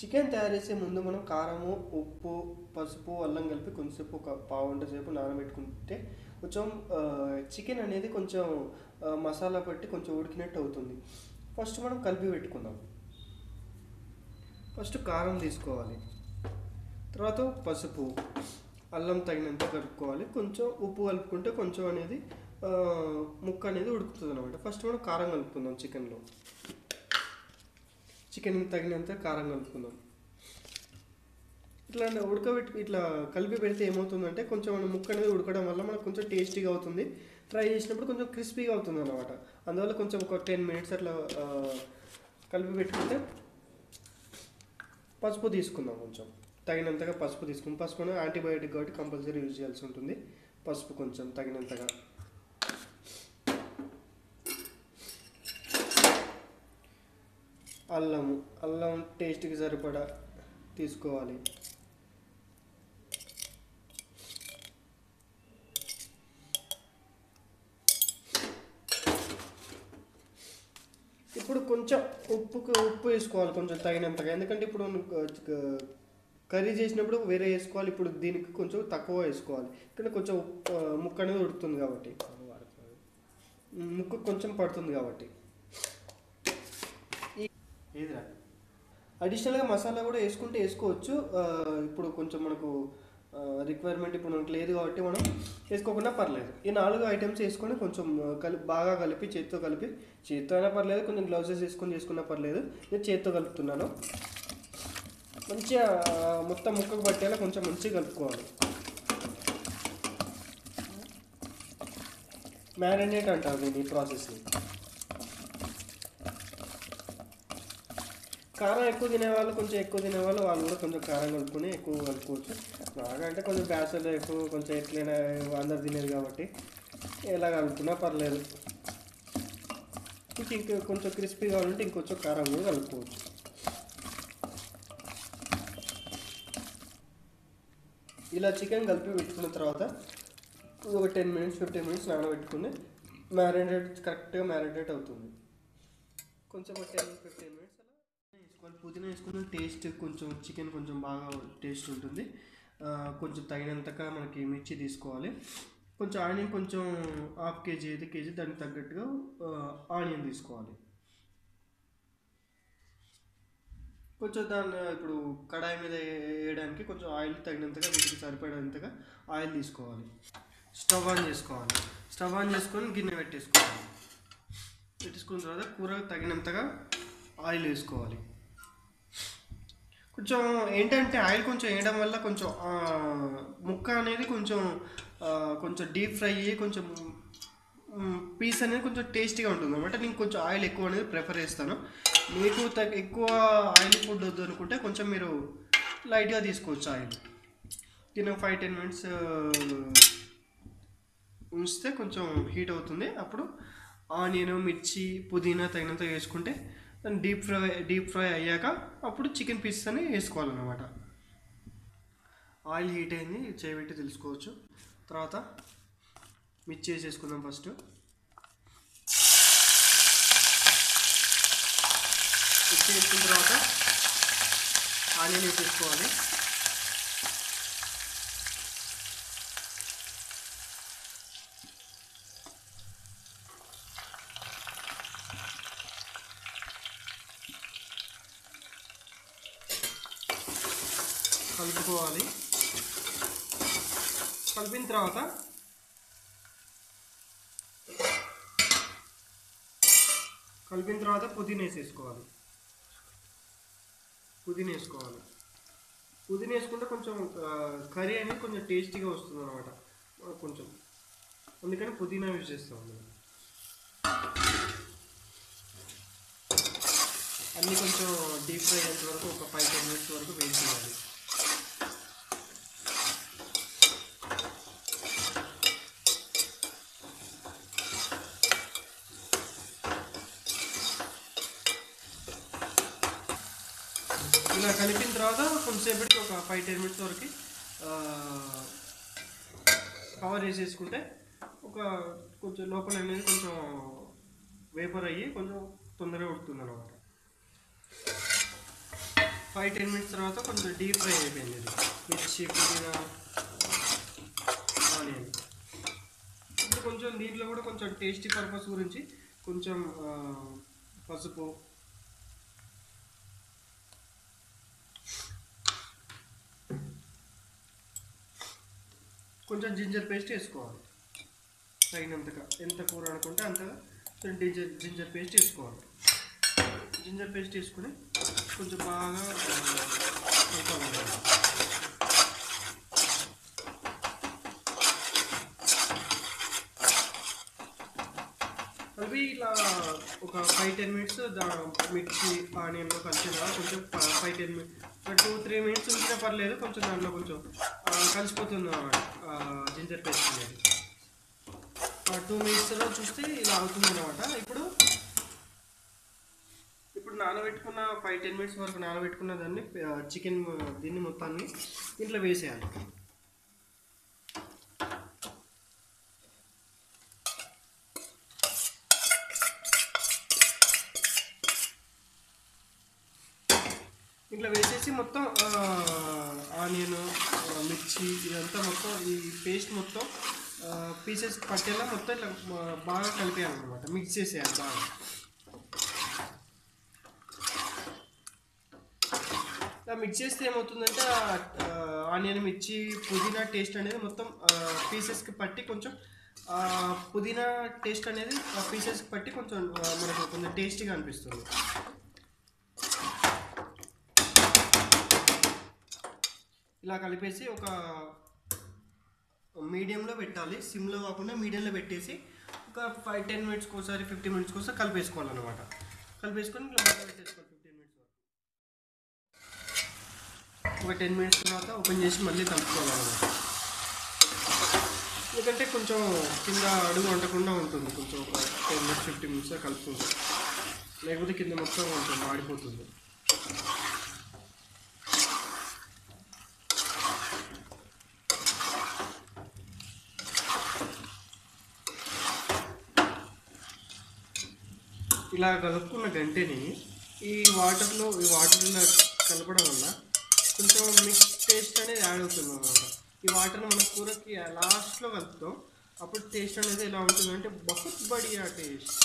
Chicken తయారు చేసే ముందు మనం కారము, ఉప్పు, పసుపు, అల్లం కలిపి కొంచెంసేపు ఒక పావుగంట సేపు నానబెట్టుకుంటే కొంచెం చికెన్ అనేది కొంచెం మసాలా పట్టి కొంచెం ఉడికినట్టు అవుతుంది. ఫస్ట్ మనం కలిపి పెట్టుకుందాం. ఫస్ట్ కారం తీసుకోవాలి, తర్వాత పసుపు, అల్లం తగినంత కలుపుకోవాలి, కొంచెం ఉప్పు కలుపుకుంటే కొంచెం అనేది ముక్క అనేది ఉడుకుతుంది అనమాట. ఫస్ట్ మనం కారం కలుపుకుందాం చికెన్లో, చికెన్కి తగినంత కారం కలుపుకుందాం. ఇట్లా ఇట్లా కలిపి పెడితే ఏమవుతుందంటే కొంచెం మన ముక్క అనేది ఉడకడం వల్ల మనకు కొంచెం టేస్టీగా అవుతుంది, ఫ్రై చేసినప్పుడు కొంచెం క్రిస్పీగా అవుతుంది అనమాట. అందువల్ల కొంచెం ఒక 10 minutes అట్లా కలిపి పెట్టుకుంటే. పసుపు తీసుకుందాం, కొంచెం తగినంతగా పసుపు తీసుకుందాం. పసుపు అనేది యాంటీబయాటిక్ కాబట్టి కంపల్సరీ యూజ్ చేయాల్సి ఉంటుంది. పసుపు కొంచెం తగినంతగా, అల్లము, అల్లం టేస్ట్కి సరిపడా తీసుకోవాలి. ఇప్పుడు కొంచెం ఉప్పు వేసుకోవాలి కొంచెం తగినంతగా, ఎందుకంటే ఇప్పుడు కర్రీ చేసినప్పుడు వేరే వేసుకోవాలి, ఇప్పుడు దీనికి కొంచెం తక్కువ వేసుకోవాలి, ఎందుకంటే కొంచెం ముక్క అనేది ఉడుకుతుంది కాబట్టి, ముక్క కొంచెం పడుతుంది కాబట్టి. అడిషనల్గా మసాలా కూడా వేసుకుంటే వేసుకోవచ్చు, ఇప్పుడు కొంచెం మనకు రిక్వైర్మెంట్ ఇప్పుడు మనకు లేదు కాబట్టి మనం వేసుకోకుండా పర్లేదు. ఈ 4 ఐటమ్స్ వేసుకొని కొంచెం బాగా కలిపి, చేతితో కలిపి, చేతితో అయినా పర్లేదు, కొంచెం గ్లౌజెస్ వేసుకొని చేసుకున్నా పర్లేదు. నేను చేతితో కలుపుతున్నాను. మంచిగా మొత్తం ముక్కకు పట్టేలా కొంచెం మంచిగా కలుపుకోవాలి. మ్యారినేట్ అంటారు నేను ఈ ప్రాసెస్ని. కారం ఎక్కువ తినేవాళ్ళు, కొంచెం ఎక్కువ తినేవాళ్ళు వాళ్ళు కూడా కొంచెం కారం కలుపుకొని ఎక్కువ కలుపుకోవచ్చు. బాగా అంటే కొంచెం బ్యాచలర్ ఎక్కువ, కొంచెం ఎట్లయినా అందరు తినేది కాబట్టి ఎలా కలుపుకున్నా పర్లేదు. ఇంకా కొంచెం క్రిస్పీగా ఉంటే ఇంకొంచెం కారం కూడా కలుపుకోవచ్చు. ఇలా చికెన్ కలిపి పెట్టుకున్న తర్వాత ఒక 10 minutes 15 minutes నానబెట్టుకుని మ్యారినేట్ కరెక్ట్గా మ్యారినేట్ అవుతుంది. కొంచెం 10-15 minutes వేసుకోవాలి. పుదీనా వేసుకున్న టేస్ట్ కొంచెం చికెన్ కొంచెం బాగా టేస్ట్ ఉంటుంది. కొంచెం తగినంతగా మనకి మిర్చి తీసుకోవాలి, కొంచెం ఆనియన్, కొంచెం ½ kg 1 kg దానికి తగ్గట్టుగా ఆనియన్ తీసుకోవాలి. కొంచెం దాన్ని ఇప్పుడు కడాయి మీద వేయడానికి కొంచెం ఆయిల్ తగినంతగా, వీటికి సరిపడేంతగా ఆయిల్ తీసుకోవాలి. స్టవ్ ఆన్ చేసుకోవాలి. స్టవ్ ఆన్ చేసుకొని గిన్నె పెట్టేసుకోవాలి. పెట్టేసుకున్న తర్వాత కూరకు తగినంతగా ఆయిల్ వేసుకోవాలి. కొంచెం ఏంటంటే ఆయిల్ కొంచెం వేయడం వల్ల కొంచెం ముక్క అనేది కొంచెం డీప్ ఫ్రై అయ్యి కొంచెం పీస్ అనేది కొంచెం టేస్టీగా ఉంటుంది అనమాట. నేను కొంచెం ఆయిల్ ఎక్కువ అనేది ప్రిఫర్ చేస్తాను. మీకు ఎక్కువ ఆయిల్ ఫుడ్ వద్దు అనుకుంటే కొంచెం మీరు లైట్గా తీసుకోవచ్చు ఆయిల్. దీని 5-10 minutes ఉంచితే కొంచెం హీట్ అవుతుంది. అప్పుడు ఆనియన్, మిర్చి, పుదీనా తగినంత వేసుకుంటే డీప్ ఫ్రై అయ్యాక అప్పుడు చికెన్ పీసెస్ అని వేసుకోవాలన్నమాట. ఆయిల్ హీట్ అయింది చేయబెట్టి తెలుసుకోవచ్చు. తర్వాత మిర్చి వేసేసుకుందాం. ఫస్ట్ మిర్చి వేసుకున్న తర్వాత ఆనియన్ వేసేసుకోవాలి. కలుపుకోవాలి. కలిపిన తర్వాత పుదీనా వేసేసుకోవాలి. పుదీనా వేసుకుంటే కొంచెం కర్రీ అనేది కొంచెం టేస్టీగా వస్తుంది అనమాట. కొంచెం అందుకని పుదీనా యూజ్ చేస్తాం. అన్నీ కొంచెం డీప్ ఫ్రై అయ్యేంత వరకు ఒక 5-10 minutes వరకు వేయించాలి. ఇలా కలిపిన తర్వాత కొంచెంసేపటికి ఒక 5-10 minutes వరకు కవర్ చేసేసుకుంటే ఒక కొంచెం లోపల అనేది కొంచెం వేపర్ అయ్యి కొంచెం తొందరగా ఉడుతుంది అన్నమాట. 5–10 minutes తర్వాత కొంచెం డీప్ ఫ్రై అయిపోయింది. ఇది మిర్చి, పుదీనా, ఆనియన్. ఇప్పుడు కొంచెం దీంట్లో కూడా కొంచెం టేస్టీ పర్పస్ గురించి కొంచెం పసుపు, కొంచెం జింజర్ పేస్ట్ వేసుకోవాలి. తగినంతగా, ఎంత కూర అనుకుంటే అంతగా జింజర్ పేస్ట్ వేసుకోవాలి. జింజర్ పేస్ట్ వేసుకుని కొంచెం బాగా అవి ఇలా ఒక 5–10 minutes మిర్చి ఆనియన్లో కలిసేలా కొంచెం 5–10 minutes, 2–3 minutes ఉంచినా పర్లేదు. కొంచెం దాంట్లో కొంచెం కలిసిపోతుంది జింజర్ పేస్ట్ అనేది. 2 minutesలో చూస్తే ఇలా అవుతుంది అనమాట. ఇప్పుడు నానబెట్టుకున్న 5–10 minutes వరకు నానబెట్టుకున్న దాన్ని చికెన్ దీన్ని మొత్తాన్ని దీంట్లో వేసేయాలి. ఇంట్లో వేసేసి మొత్తం ఆనియన్, మిర్చి ఇదంతా మొత్తం ఈ పేస్ట్ మొత్తం పీసెస్ పట్టేలా మొత్తం ఇట్లా బాగా కలిపేయాలన్నమాట. మిక్స్ చేసేయాలి బాగా. ఇలా మిక్స్ చేస్తే ఏమవుతుందంటే ఆనియన్, మిర్చి, పుదీనా టేస్ట్ అనేది మొత్తం పీసెస్కి పట్టి కొంచెం పుదీనా టేస్ట్ అనేది పీసెస్కి పట్టి కొంచెం మనకు కొంచెం టేస్టీగా అనిపిస్తుంది. ఇలా కలిపేసి ఒక మీడియంలో పెట్టాలి, సిమ్లో కాకుండా మీడియంలో పెట్టేసి ఒక 5–10 minutes ఒకసారి, 15 minutes కోసం కలిపేసుకోవాలన్నమాట. కలిపేసుకొని ఇట్లా బాగా పెట్టేసుకోవాలి 15 minutes వరకు. ఒక 10 minutes తర్వాత ఓపెన్ చేసి మళ్ళీ కలుపుకోవాలన్నమాట. ఎందుకంటే కొంచెం కింద అడుగు వండకుండా ఉంటుంది. కొంచెం ఒక 10 minutes, 15 minutes కలుపుకుంటాం, లేకపోతే కింద మొత్తం ఉంటుంది, ఆడిపోతుంది. ఇలా కలుపుకున్న గంటని ఈ వాటర్లో కలపడం వల్ల కొంచెం మిక్స్ టేస్ట్ అనేది యాడ్ అవుతుంది అనమాట. ఈ వాటర్ని మన కూరకి లాస్ట్లో కలుపుతాం. అప్పుడు టేస్ట్ అనేది ఎలా ఉంటుందంటే బహుత్ బడియా టేస్ట్.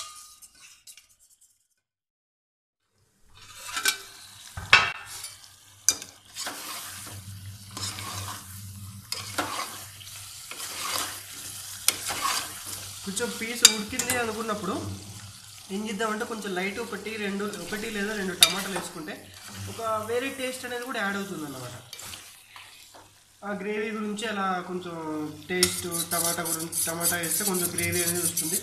కొంచెం పీస్ ఉడికింది అనుకున్నప్పుడు ఏం చేద్దామంటే కొంచెం లైట్ ఒకటి లేదా రెండు టమాటాలు వేసుకుంటే ఒక వేరే టేస్ట్ అనేది కూడా యాడ్ అవుతుంది అన్నమాట. ఆ గ్రేవీ గురించి అలా కొంచెం టేస్ట్ టమాటా వేస్తే కొంచెం గ్రేవీ అనేది వస్తుంది.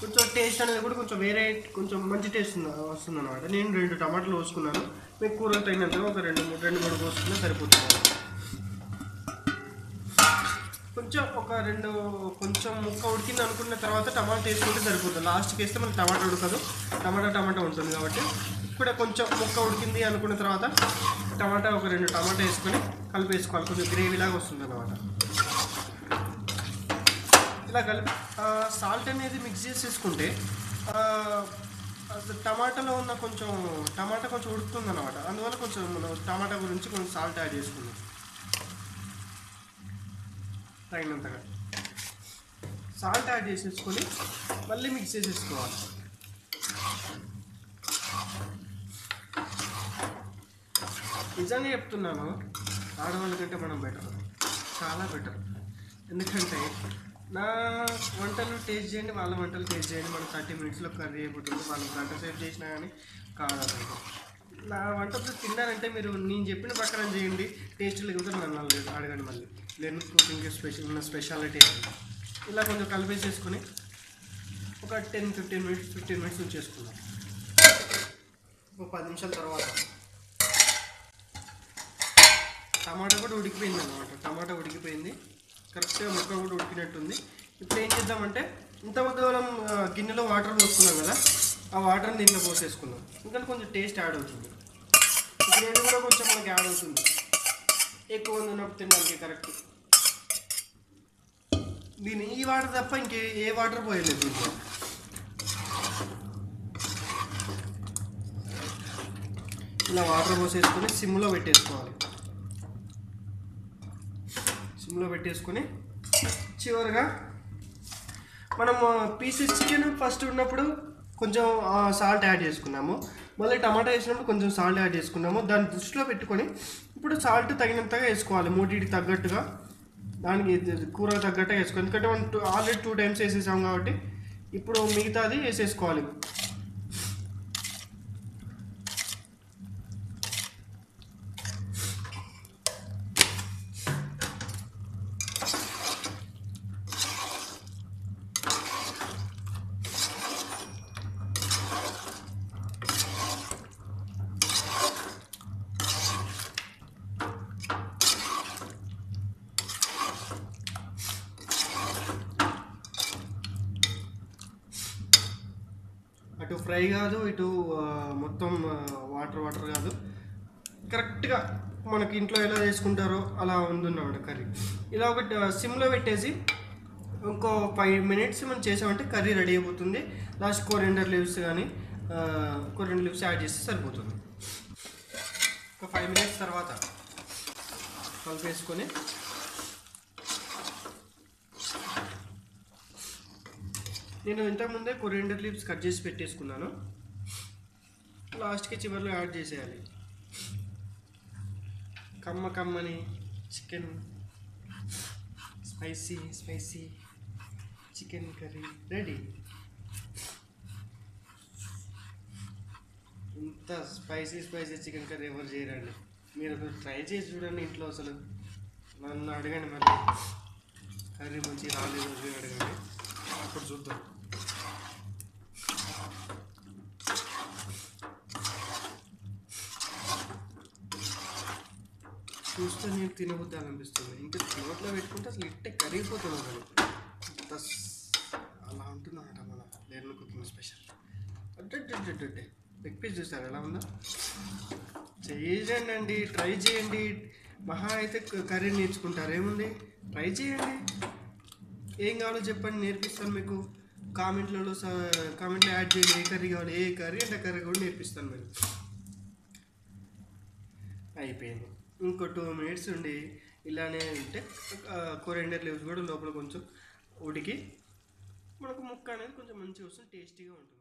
కొంచెం టేస్ట్ అనేది కూడా కొంచెం వేరే, కొంచెం మంచి టేస్ట్ వస్తుంది అనమాట. నేను 2 టమాటాలు కోసుకున్నాను. మీకు కూరలు తగినంతగా ఒక 2–3 కోసుకున్నా సరిపోతుంది. కొంచెం కొంచెం ముక్క ఉడికింది అనుకున్న తర్వాత టమాటా వేసుకుంటే సరిపోతుంది. లాస్ట్కి వేస్తే మనకి టమాటా ఉడకదు, టమాటా ఉంటుంది. కాబట్టి ఇప్పుడు కొంచెం ముక్క ఉడికింది అనుకున్న తర్వాత టమాటా, ఒక 2 టమాటా వేసుకొని కలిపేసుకోవాలి. కొంచెం గ్రేవీలాగా వస్తుంది అన్నమాట. ఇలా కలిపి సాల్ట్ అనేది మిక్స్ చేసేసుకుంటే టమాటాలో ఉన్న టమాటా కొంచెం ఉడుకుతుంది అన్నమాట. అందువల్ల కొంచెం మనం టమాటా గురించి కొంచెం సాల్ట్ యాడ్ చేసుకుందాం తగినంతగా. సాల్ట్ యాడ్ చేసేసుకొని మళ్ళీ మిక్స్ చేసేసుకోవాలి. నిజంగా చెప్తున్నాను, ఆడవాళ్ళ కంటే మనం బెటర్, చాలా బెటర్. ఎందుకంటే నా వంటలు టేస్ట్ చేయండి, వాళ్ళ వంటలు టేస్ట్ చేయండి. మనం 30 minutesలో కర్రీ అయిపోతుంది. వాళ్ళు గంట సేపు చేసినా కానీ కావాలి. నా వంట తిన్నారంటే మీరు నేను చెప్పిన ప్రకారం చేయండి. టేస్ట్ లేకపోతే నన్ను అడగండి మళ్ళీ. నేను కుకింగ్ స్పెషాలిటీ అండి. ఇలా కొంచెం కలిపేసేసుకొని ఒక 10–15 minutes ఉంచేసుకున్నాం. ఒక 10 నిమిషాల తర్వాత టమాటా కూడా ఉడికిపోయింది అన్నమాట. టమాటా ఉడికిపోయింది కరెక్ట్గా, ముక్క కూడా ఉడికినట్టుంది. ఇప్పుడు ఏం చేద్దామంటే ఇంతకుముందు మనం గిన్నెలో వాటర్ పోసుకున్నాం కదా, ఆ వాటర్ని దీంట్లో పోసేసుకున్నాం. ఇంకా కొంచెం టేస్ట్ యాడ్ అవుతుంది. గ్రేవీ కూడా కొంచెం మనకి యాడ్ అవుతుంది. ఎక్కువ మంది ఉన్నప్పుడు తినడానికి కరెక్ట్. దీని ఈ వాటర్ తప్ప ఇంకే వాటర్ పోయలేదు దీంట్లో. ఇలా వాటర్ పోసేసుకొని సిమ్లో పెట్టేసుకోవాలి. సిమ్లో పెట్టేసుకొని చివరిగా మనం పీసెస్ చికెన్ ఫస్ట్ ఉన్నప్పుడు కొంచెం సాల్ట్ యాడ్ చేసుకున్నాము, మళ్ళీ టమాటా వేసినప్పుడు కొంచెం సాల్ట్ యాడ్ చేసుకున్నాము. దాన్ని దృష్టిలో పెట్టుకొని ఇప్పుడు సాల్ట్ తగినంతగా వేసుకోవాలి, మూటికి తగ్గట్టుగా, దానికి కూర తగ్గట్టుగా వేసుకోవాలి. ఎందుకంటే మనం ఆల్రెడీ 2 times వేసేసాం కాబట్టి ఇప్పుడు మిగతాది వేసేసుకోవాలి. అటు ఫ్రై కాదు, ఇటు మొత్తం వాటర్ వాటర్ కాదు, కరెక్ట్గా మనకి ఇంట్లో ఎలా చేసుకుంటారో అలా ఉందన్నమాట కర్రీ. ఇలా ఒకటి సిమ్లో పెట్టేసి ఇంకో 5 minutes మనం చేసామంటే కర్రీ రెడీ అయిపోతుంది. లాస్ట్ కొరిండర్ లీవ్స్ యాడ్ చేస్తే సరిపోతుంది. ఒక 5 minutes తర్వాత కలిపేసుకొని నేను ఇంతకుముందే కొరియండర్ లీవ్స్ కట్ చేసి పెట్టేసుకున్నాను, లాస్ట్కి చివరిలో యాడ్ చేసేయాలి. కమ్మ కమ్మని chicken spicy chicken curry ready. ఇంత స్పైసీ చికెన్ కర్రీ ఎవరు చేయరండి, మీరు ట్రై చేసి చూడండి ఇంట్లో. అసలు నన్ను అడగండి మళ్ళీ కర్రీ మంచిగా రాలేదు అడగండి, అప్పుడు చూద్దాం. చూస్తే నేను తినబుద్ది అనిపిస్తుంది, ఇంకా నోట్లో పెట్టుకుంటే అసలు ఇట్టే కరిగిపోతుంది కదా, ప్లస్ అలా ఉంటుందన్నమాట మన లెర్న్ కుకింగ్ స్పెషల్. అడ్డే లెగ్ పీస్ చూస్తారు ఎలా ఉందా, చేయండి ట్రై చేయండి. మహా అయితే కర్రీ నేర్చుకుంటారు, ఏముంది ట్రై చేయండి. ఏం కావాలో చెప్పండి నేర్పిస్తాను మీకు, కామెంట్లో యాడ్ చేయండి. ఏ కర్రీ కావాలి, ఏ కర్రీ అంటే కర్రీ కూడా నేర్పిస్తాను మీరు. అయిపోయింది, ఇంకో 2 minutes ఉండి ఇలానే ఉంటే కొరియండర్ లీవ్స్ కూడా లోపల కొంచెం ఉడికి మనకు ముక్క అనేది కొంచెం మంచిగా వస్తుంది, టేస్టీగా ఉంటుంది.